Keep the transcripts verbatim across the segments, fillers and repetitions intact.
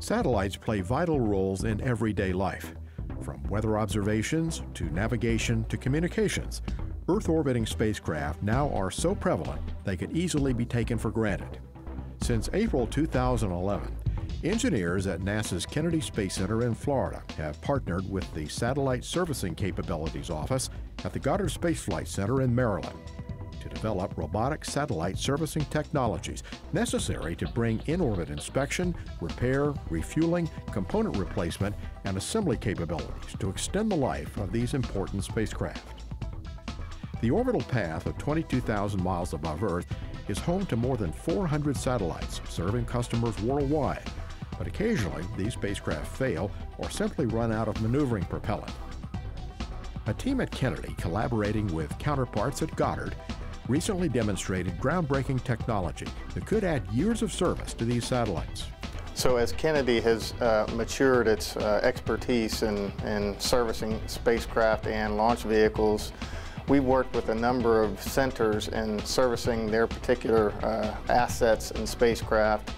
Satellites play vital roles in everyday life. From weather observations to navigation to communications, Earth-orbiting spacecraft now are so prevalent they could easily be taken for granted. Since April two thousand eleven, engineers at NASA's Kennedy Space Center in Florida have partnered with the Satellite Servicing Capabilities Office at the Goddard Space Flight Center in Maryland to develop robotic satellite servicing technologies necessary to bring in-orbit inspection, repair, refueling, component replacement, and assembly capabilities to extend the life of these important spacecraft. The orbital path of twenty-two thousand miles above Earth is home to more than four hundred satellites serving customers worldwide, but occasionally these spacecraft fail or simply run out of maneuvering propellant. A team at Kennedy, collaborating with counterparts at Goddard, recently demonstrated groundbreaking technology that could add years of service to these satellites. So as Kennedy has uh, matured its uh, expertise in, in servicing spacecraft and launch vehicles, we've worked with a number of centers in servicing their particular uh, assets and spacecraft.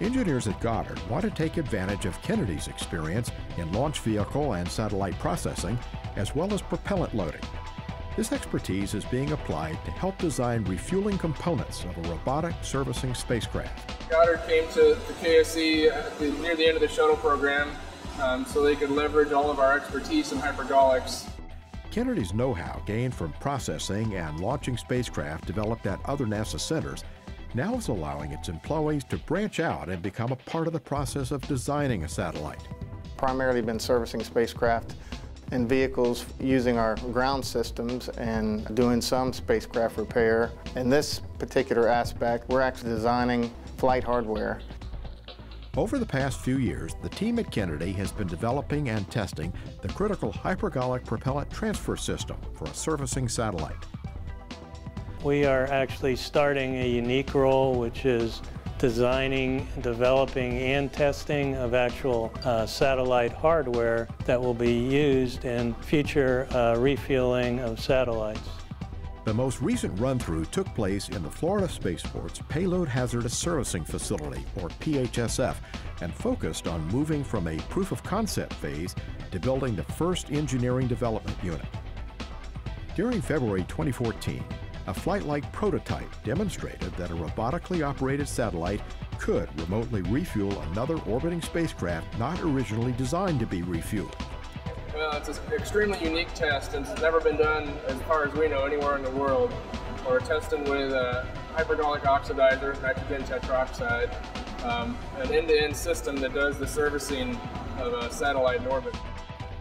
Engineers at Goddard want to take advantage of Kennedy's experience in launch vehicle and satellite processing, as well as propellant loading. This expertise is being applied to help design refueling components of a robotic servicing spacecraft. Goddard came to, to K S C at the, near the end of the shuttle program um, so they could leverage all of our expertise in hypergolics. Kennedy's know-how gained from processing and launching spacecraft developed at other NASA centers now is allowing its employees to branch out and become a part of the process of designing a satellite. Primarily been servicing spacecraft and vehicles using our ground systems and doing some spacecraft repair. In this particular aspect, we're actually designing flight hardware. Over the past few years, the team at Kennedy has been developing and testing the critical hypergolic propellant transfer system for a servicing satellite. We are actually starting a unique role, which is designing, developing, and testing of actual uh, satellite hardware that will be used in future uh, refueling of satellites. The most recent run-through took place in the Florida Spaceport's Payload Hazardous Servicing Facility, or P H S F, and focused on moving from a proof-of-concept phase to building the first engineering development unit. During February twenty fourteen, a flight-like prototype demonstrated that a robotically operated satellite could remotely refuel another orbiting spacecraft not originally designed to be refueled. Well, it's an extremely unique test, and it's never been done, as far as we know, anywhere in the world. We're testing with a hypergolic oxidizer, nitrogen tetroxide, um, an end-to-end system that does the servicing of a satellite in orbit.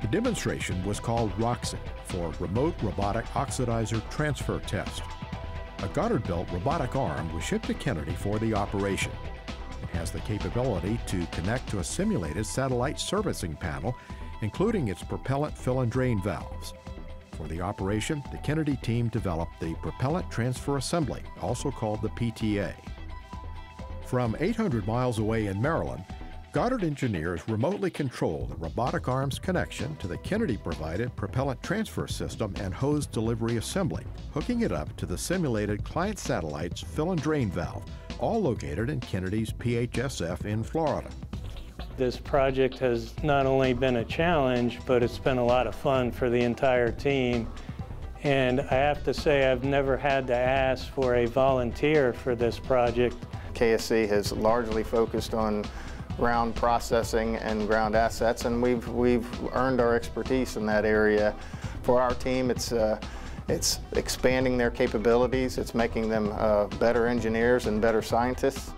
The demonstration was called ROXI, for Remote Robotic Oxidizer Transfer Test. A Goddard-built robotic arm was shipped to Kennedy for the operation. It has the capability to connect to a simulated satellite servicing panel, including its propellant fill and drain valves. For the operation, the Kennedy team developed the Propellant Transfer Assembly, also called the P T A. From eight hundred miles away in Maryland, Goddard engineers remotely control the robotic arm's connection to the Kennedy-provided propellant transfer system and hose delivery assembly, hooking it up to the simulated client satellite's fill and drain valve, all located in Kennedy's P H S F in Florida. This project has not only been a challenge, but it's been a lot of fun for the entire team. And I have to say, I've never had to ask for a volunteer for this project. K S C has largely focused on ground processing and ground assets, and we've, we've earned our expertise in that area. For our team, it's, uh, it's expanding their capabilities, it's making them uh, better engineers and better scientists.